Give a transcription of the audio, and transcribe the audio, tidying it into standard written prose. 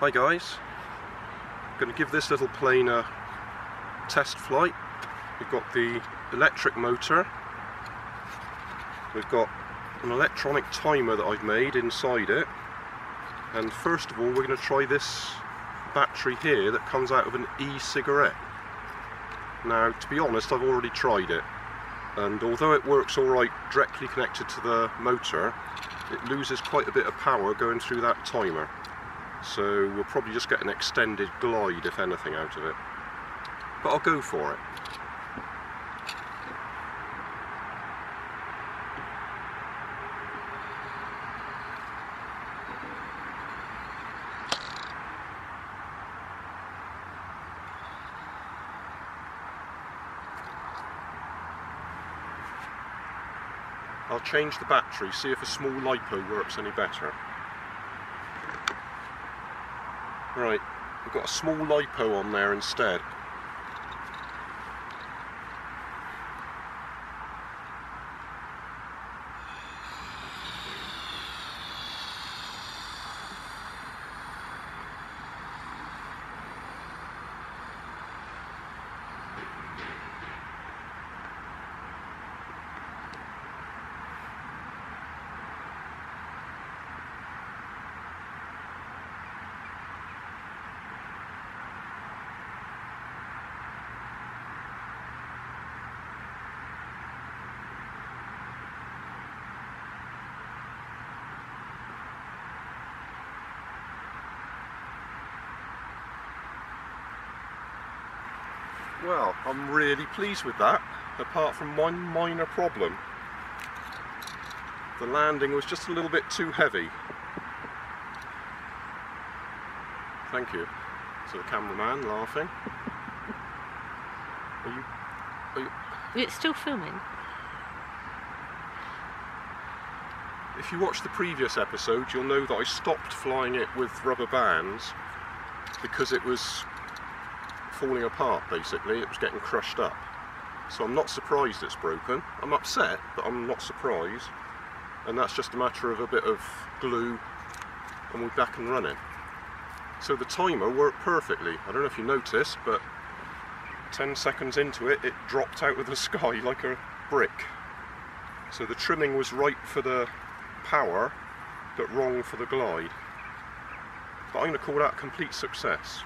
Hi guys, I'm going to give this little plane a test flight. We've got the electric motor, we've got an electronic timer that I've made inside it, and first of all we're going to try this battery here that comes out of an e-cigarette. Now to be honest, I've already tried it, and although it works alright directly connected to the motor, it loses quite a bit of power going through that timer. So we'll probably just get an extended glide, if anything, out of it. But I'll go for it. I'll change the battery, see if a small LiPo works any better. Right, we've got a small LiPo on there instead. Well, I'm really pleased with that, apart from one minor problem. The landing was just a little bit too heavy. Thank you to the cameraman laughing. Are you... It's still filming. If you watch the previous episode, you'll know that I stopped flying it with rubber bands because it was falling apart. Basically it was getting crushed up, so I'm not surprised it's broken. I'm upset, but I'm not surprised, and that's just a matter of a bit of glue and we're back and running. So the timer worked perfectly. I don't know if you noticed, but 10 seconds into it, it dropped out of the sky like a brick. So the trimming was right for the power but wrong for the glide, but I'm going to call that a complete success.